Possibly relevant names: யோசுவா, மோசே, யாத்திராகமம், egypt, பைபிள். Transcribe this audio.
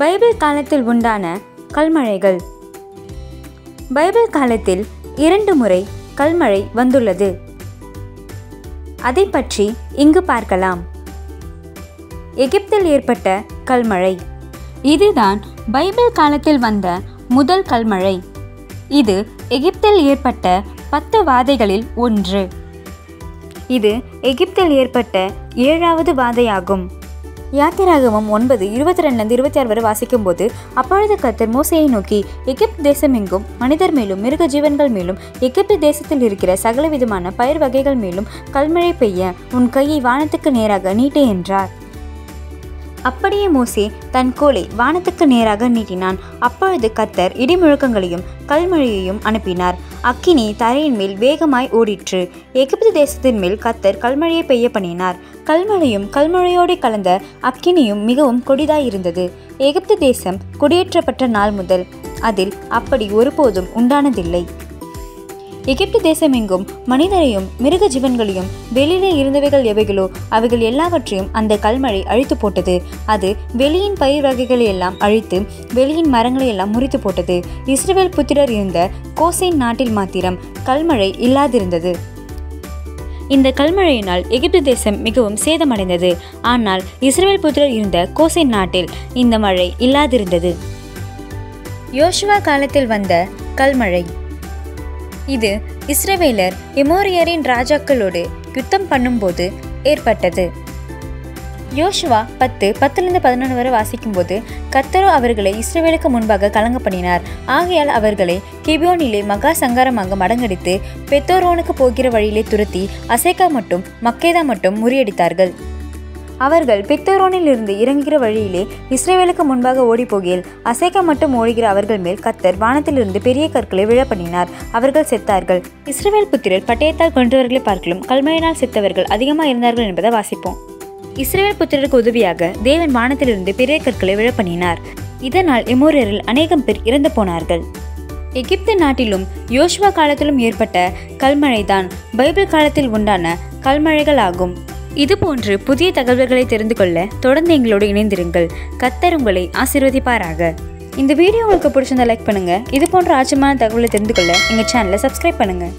பைபிள் காலத்தில் உண்டான கல்மழைகள். பைபிள் காலத்தில் 2 முறை கல்மழை வந்துள்ளது. அதை பற்றி இங்கு பார்க்கலாம். எகிப்தில் ஏற்பட்ட கல்மழை. இதுதான் பைபிள் காலத்தில் வந்த முதல் கல்மழை. இது எகிப்தில் ஏற்பட்ட 10 வாதைகளில் ஒன்று. இது எகிப்தில் ஏற்பட்ட 7வது வாதையாகும். யாத்திராகமம் 9:22-26 வாசிக்கும் போது, அப்பொழுது கர்த்தர் மோசேயை நோக்கி, எகிப்து தேசம் எங்கும் மனிதர் மேலும் மிருக ஜீவன்கள் மேலும் எகிப்து தேசத்தில் இருக்கிற சகலவிதமான பயிர் வகைகள் மேலும் கல்மழை பெய்ய உன் கையை வானத்துக்கு நேராக நீட்டே என்றார். அப்படியே மோசே தன் கோலை வானத்துக்கு நேராக நீட்டினான். அப்பொழுது கர்த்தர் இடிமுழக்கங்களையும் கல்மழையையும் அனுப்பினார். அக்கினி தரையின் மேல் வேகமாய் ஓடிற்று. எகிப்து தேசத்தின் மேல் கர்த்தர் கல்மழையை பெய்ய பண்ணினார். கல்மழையும் கல்மழையோடு கலந்த அக்கினியும் மிகவும் கொடிதாயிருந்தது. எகிப்து தேசம் குடியேற்றப்பட்ட நாள் முதல் அதில் அப்படி ஒருபோதும் உண்டானதில்லை. எகிப்து தேசம் எங்கும் மனிதரையும் மிருக ஜீவன்களையும் வெளியிலே இருந்தவைகள் எவைகளோ அவைகள் எல்லாவற்றையும் அந்த கல்மழை அழித்து போட்டது. அது வெளியின் பயிர் வகைகளை எல்லாம் அழித்து வெளியின் மரங்களை எல்லாம் முறித்து போட்டது. இஸ்ரவேல் புத்திரர் இருந்த கோசேன் நாட்டில் மாத்திரம் கல்மழை இல்லாதிருந்தது. இந்த கல்மழையினால் எகிப்து தேசம் மிகவும் சேதமடைந்தது. ஆனால் இஸ்ரவேல் புத்திரர் இருந்த கோசேன் நாட்டில் இந்த மழை இல்லாதிருந்தது. யோசுவா காலத்தில் வந்த கல்மழை. இது இஸ்ரவேலர் எமோரியரின் ராஜாக்களோடு யுத்தம் பண்ணும்போது ஏற்பட்டது. யோசுவா 10:10-11 வரை வாசிக்கும் போது, கர்த்தரோ அவர்களை இஸ்ரவேலுக்கு முன்பாக கலங்க பண்ணினார். ஆகையால் அவர்களை கிபியோனிலே மகா சங்காரமாக மடங்கடித்து பெத்தோரோனுக்கு போகிற வழியிலே துரத்தி அசேக்கா மட்டும் மக்கேதா மட்டும் முறியடித்தார்கள். அவர்கள் பெத்தோரோனிலிருந்து இறங்குகிற வழியிலே இஸ்ரவேலுக்கு முன்பாக ஓடி போகையில் அசேக்கா மட்டும் ஓடுகிற அவர்கள் மேல் கர்த்தர் வானத்திலிருந்து பெரிய கற்களை விழ பண்ணினார். அவர்கள் செத்தார்கள். இஸ்ரவேல் புத்திரர் பட்டயத்தால் கொன்றவர்களை பார்க்கலும் கல்மழையினால் செத்தவர்கள் அதிகமாக இருந்தார்கள் என்பதை வாசிப்போம். இஸ்ரவேல் புத்திரருக்கு உதவியாக தேவன் வானத்திலிருந்து பெரிய கற்களை விழ பண்ணினார். இதனால் எமோரியரில் அநேகம் பேர் இறந்து போனார்கள். எகிப்து நாட்டிலும் யோசுவா காலத்திலும் ஏற்பட்ட கல்மழைதான் பைபிள் காலத்தில் உண்டான கல்மழைகள் ஆகும். இதுபோன்று புதிய தகவல்களை தெரிந்து கொள்ள தொடர்ந்து எங்களோடு இணைந்திருங்கள். கர்த்தர் உங்களை ஆசீர்வதிப்பாராக. இந்த வீடியோ உங்களுக்கு பிடிச்சிருந்தா லைக் பண்ணுங்கள். இதுபோன்ற ஆச்சரியமான தகவலை தெரிந்து கொள்ள எங்கள் சேனலை சப்ஸ்கிரைப் பண்ணுங்கள்.